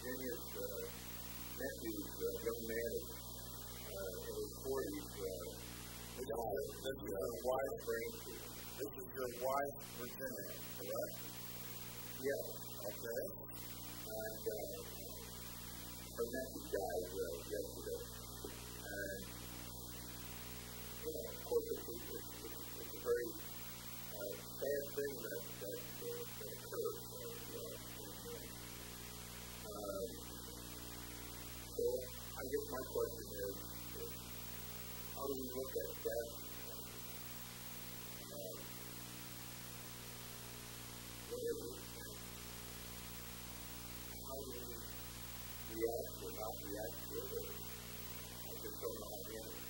Virginia's nephew's young man in his 40s, they all said, this is your wife, Virginia. This is your wife, Virginia, correct? Yes. Okay. And her nephew died yesterday. And, you know, of course, it's a very sad thing that occurred. So I guess my question is how do we look at death? How do we react or not react to it? I just don't know how to answer.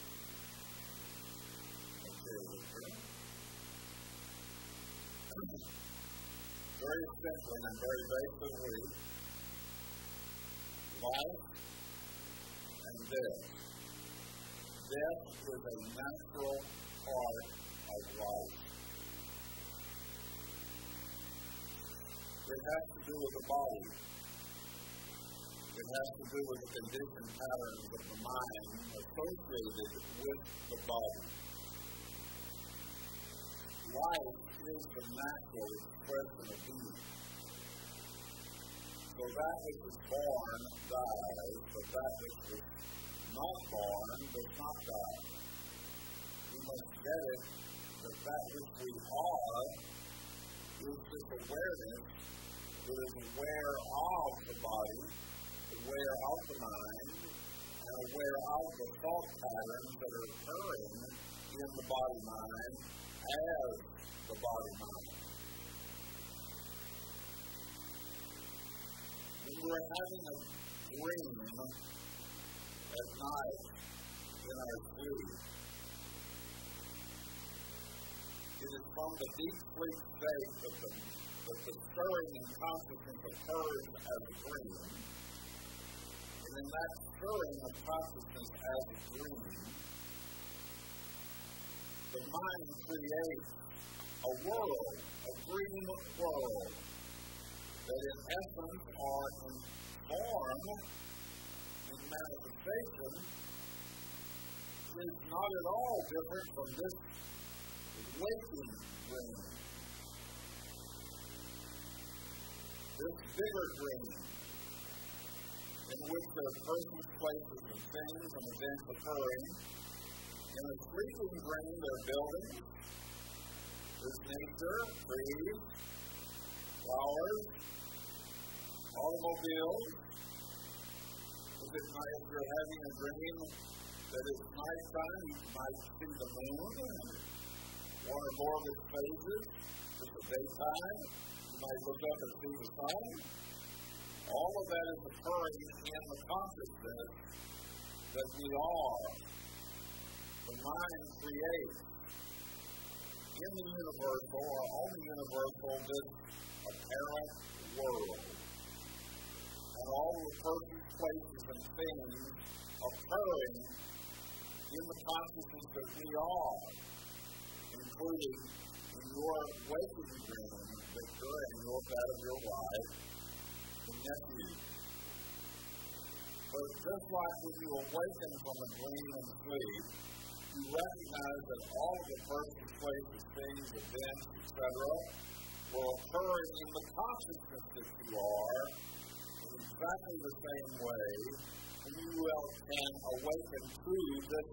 Very simply and very basically, life and death. Death is a natural part of life. It has to do with the body. It has to do with the condition patterns of the mind associated with the body. Life is the natural expression of being. So that which is born dies, but that which is not born does not die. We must get it that that which we are is this awareness that is aware of the body, aware of the mind, and aware of the thought patterns that are occurring in the body-mind as the body-mind. When we're having a dream at night in our sleep, it is from the deep sleep state that the stirring and consciousness occurs as a dream. And in that stirring of consciousness as a dream, the mind creates a world, a dream world, that in essence are in form, in manifestation, is not at all different from this waking dream. This bigger dream, in which the person's places and things and events occurring. In a sleeping dream, there are buildings, there's nature, trees, flowers, automobiles. If it's night, if you're having a dream that it's nighttime, you might see the moon and one or more of its phases. If it's daytime, you might look up and see the sun. All of that is occurring in the consciousness that we are. The mind creates in the universal or on the universal this apparent world. And all the perfect places and things occurring in the consciousness that we are, including in your waking dream that you're in, your bed of your wife and nephew. But just like when you awaken from a dream and sleep, you recognize that all of the person's places, things, events, etc., will occur in the consciousness that you are in exactly the same way, and you will then awaken to this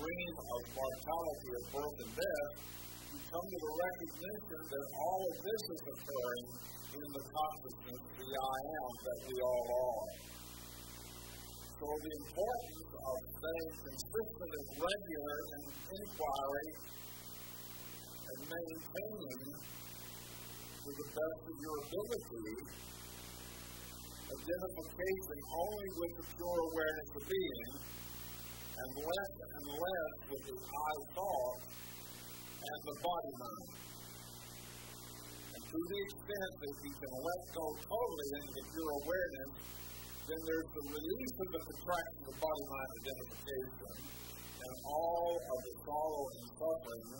dream of mortality, of birth and death. You come to the recognition that all of this is occurring in the consciousness, the I am that we all are. So the importance of staying consistent and regular in inquiry and maintaining to the best of your ability identification only with the pure awareness of being and less with the I thought and the body mind. And to the extent that you can let go totally into the pure awareness, then there's the release of the contraction of body-mind identification and all of the sorrow and suffering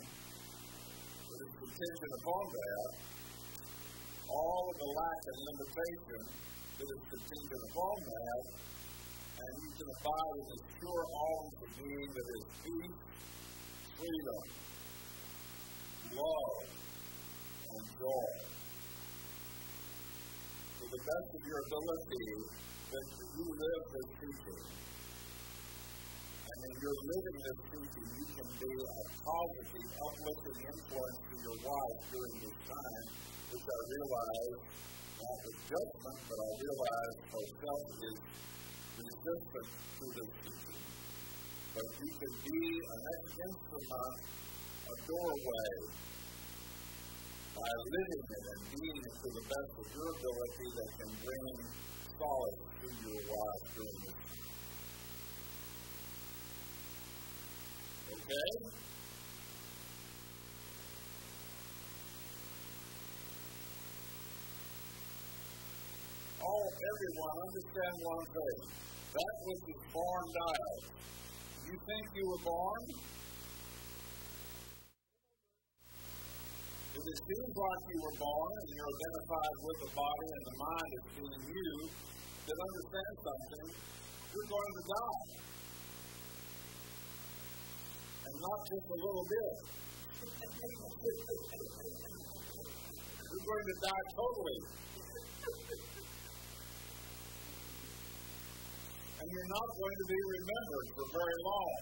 that is contingent upon that, all of the lack and limitation is the kingdom of all man, and he's going to abide and ensure always the being that is peace, freedom, love, and joy. To the best of your ability, that you live this teaching. And in your living this teaching, you can be a positive, uplifting influence to your wife during this time, which I realize, not with judgment, but I realize myself is resistant to this teaching. But you can be an instrument, a doorway, by living it and being it to the best of your ability that can bring solace to your wife during this time. Okay? Everyone understand one thing. That which is born dies. You think you were born? If it seems like you were born and you're identified with the body and the mind as being you, then understand something. You're going to die. And not just a little bit. You're going to die totally. And you're not going to be remembered for very long.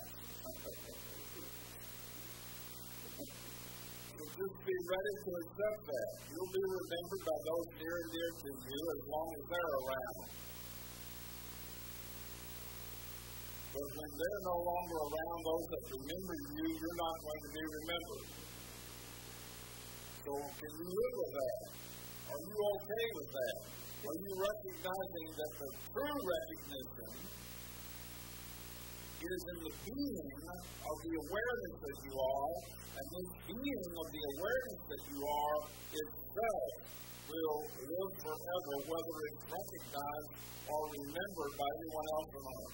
So just be ready to accept that. You'll be remembered by those near and dear to you as long as they're around. But when they're no longer around, those that remember you, you're not going to be remembered. So can you live with that? Are you okay with that? Are you recognizing that the true recognition is in the being of the awareness that you are, and this being of the awareness that you are itself will live forever, whether it's recognized or remembered by anyone else or not?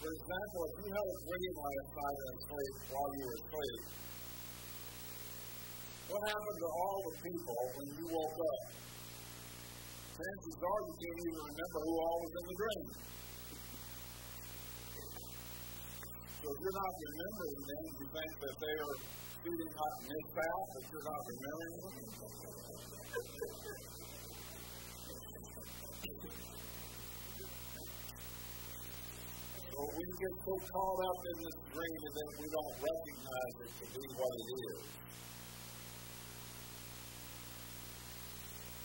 For example, if you had a dream last night in sleep while you were asleep, what happened to all the people when you woke up? Chances are you can't even remember who all was in the dream. So if you're not remembering them, you think that they are feeding up missed out, but you're not remembering them. So we get so caught up in this dream that we don't recognize it to be what it is.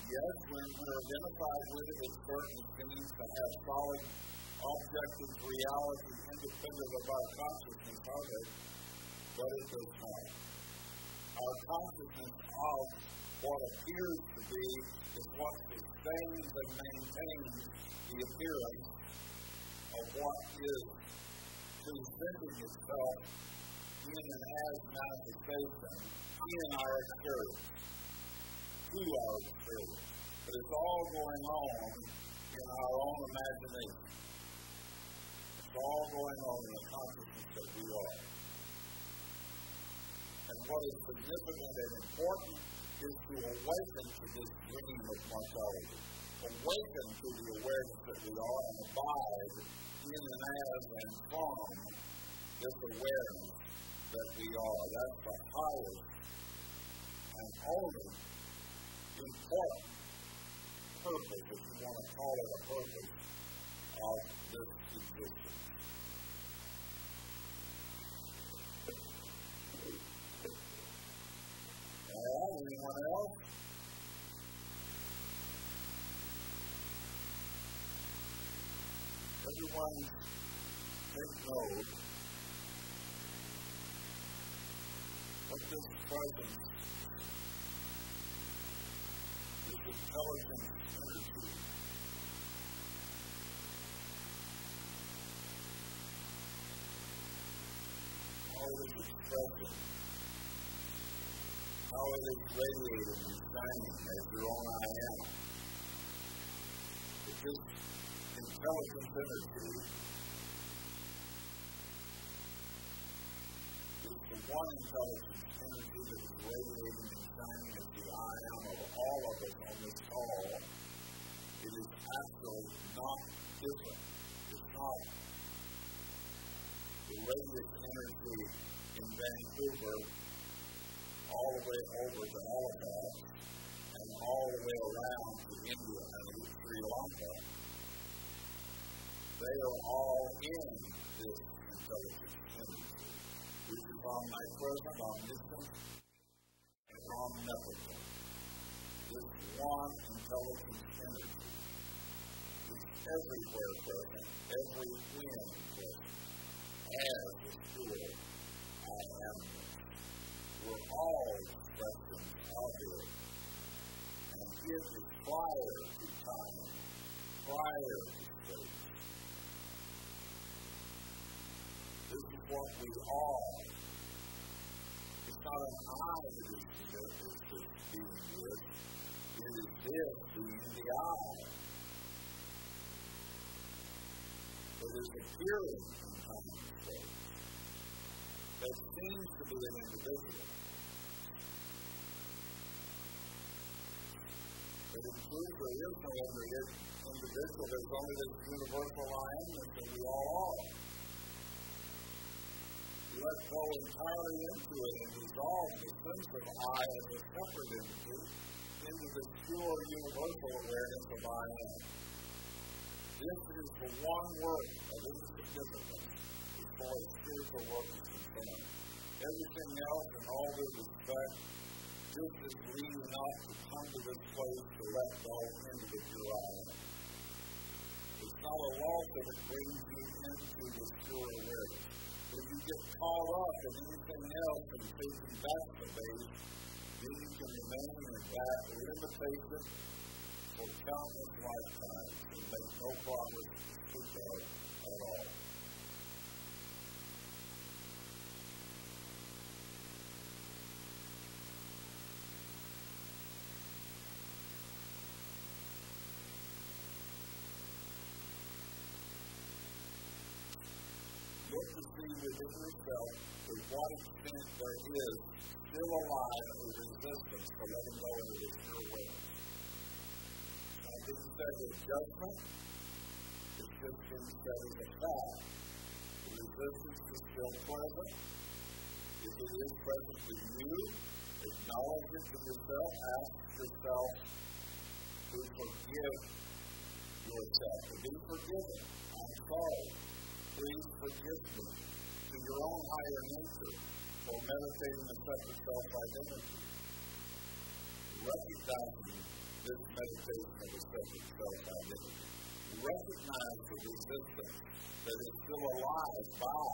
Yes, when we're identified with it, it's certain things that have solid, objective reality independent of our consciousness of it, but it does not. Our consciousness of what appears to be is what sustains and maintains the appearance of what is presenting itself in and as manifestation in our experience. To our experience. But it's all going on in our own imagination. It's all going on in the consciousness that we are. And what is significant and important is to awaken to this dream of mortality. Awaken to the awareness that we are and abide in and as and from this awareness that we are. That's the highest and only important purpose, if you want to call it a purpose, of this existence. All right, anyone else? Everyone take note what this presence, intelligent energy how it is expressing, how it is radiating and shining as your own I am. But this intelligent energy is the one intelligent energy that is radiating and shining as the I am of all of us on this planet. all, it is actually not different. It's not. The radiant energy in Vancouver all the way over to Halifax and all the way around to India and Sri Lanka, they are all in this intelligence energy, which is omnipresent, omniscient, and omnipotent. This one intelligence energy is everywhere present, every wind present, as the spirit I am. We're all expressions of it. And it is prior to time, prior to space. This is what we are. It's not an I that is here, it's this being this. It is this being the I. It is appearing in time and space. That seems to be an individual. But in truth, there is no individual. There's only this universal I amness that we all are. Let go entirely into it and resolve the sense of I as a separate entity into the pure universal awareness of I am. This is the one work of this discipline as far as spiritual work is concerned. Everything else, in all due respect, this is leading us to come to this place to let go into the pure I am. It's not a loss that it brings you into this pure awareness. If you get caught up in anything else and facing back to base, then you can remain in that limitation for countless lifetimes and make no progress to God at all. Look to see within yourself to what extent there is still alive a resistance to letting go of its pure way. Now, this is said as judgment, this is being said as a fact. The resistance is still present. If it is present with you, acknowledge it to yourself, ask yourself to forgive yourself, to be forgiven. I'm sorry. Please forgive me to your own higher nature for meditating the separate self-identity. Recognizing this meditation of a separate self-identity. Recognize the resistance that is still alive by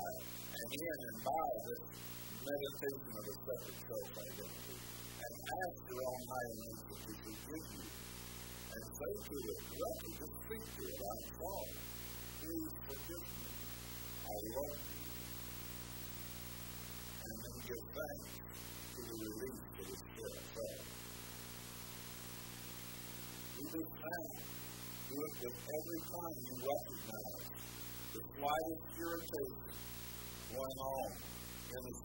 and in and by this meditation of a separate self-identity. And ask your own higher nature to forgive you. And say to it, just speak to it, I'm sorry. Please forgive me. I love you, and then give thanks to the release that is still felt. Do this now. Do it with every time you recognize the slightest irritation going on in the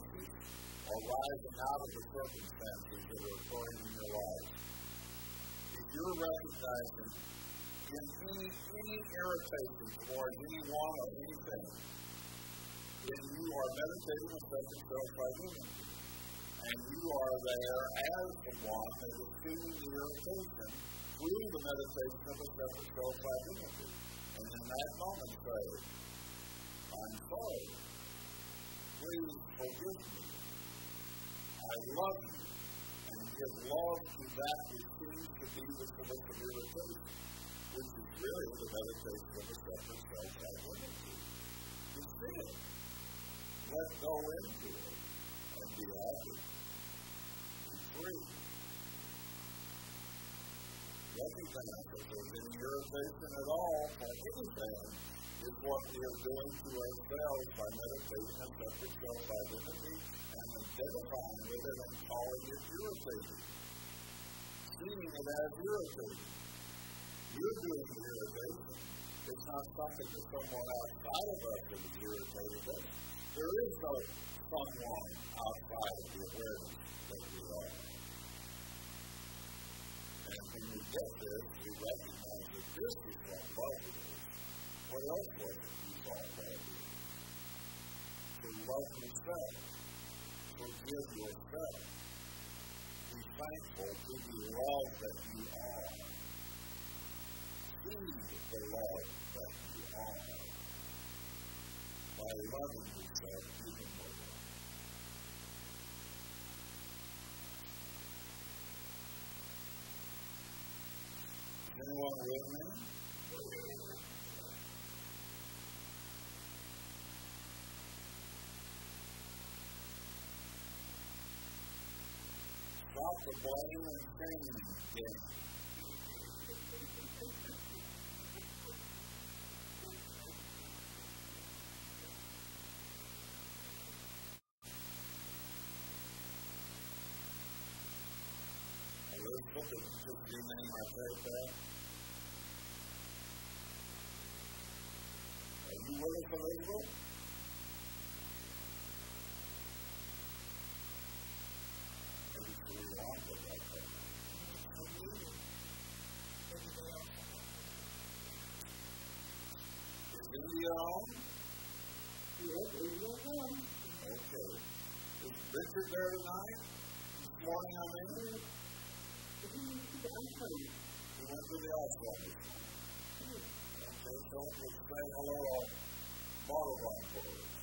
circumstances or rising out of the circumstances that are occurring in your life. If you're recognizing in any irritation towards anyone or anything, then you are meditating a separate self-identity. And you are there as the one that is feeling the irritation through the meditation of a separate self-identity. And in that moment, say, I'm sorry. Please forgive me. I love you. And give love to that which seems to be the source of irritation. Which is really the meditation of a separate self-identity. You see it. Let go into it and be happy. Be free. Recognize that there's any irritation at all for anything is what we are doing to ourselves by meditating a separate self-identity and identifying with it and calling it irritating. Seeing it as irritating. You're doing the irritation. It's not something that someone outside of us that is irritating us. There is no someone outside of the awareness that we are. And when you get there, you recognize that this is what love is. What else was it you saw love is? To love yourself. Forgive yourself. Be thankful to the love that you are. See the love that you are. By loving yourself even more. Anyone with me? Stop the blame and shame game. I really hope that you just rename my prayer. You want to come over? Maybe it's really long, but like that. Is India on? Yes, India's on. Okay. Is Richard there tonight? This morning I'm in here? He went to the office. He went to the office. So, let's say hello, bottle rock boys.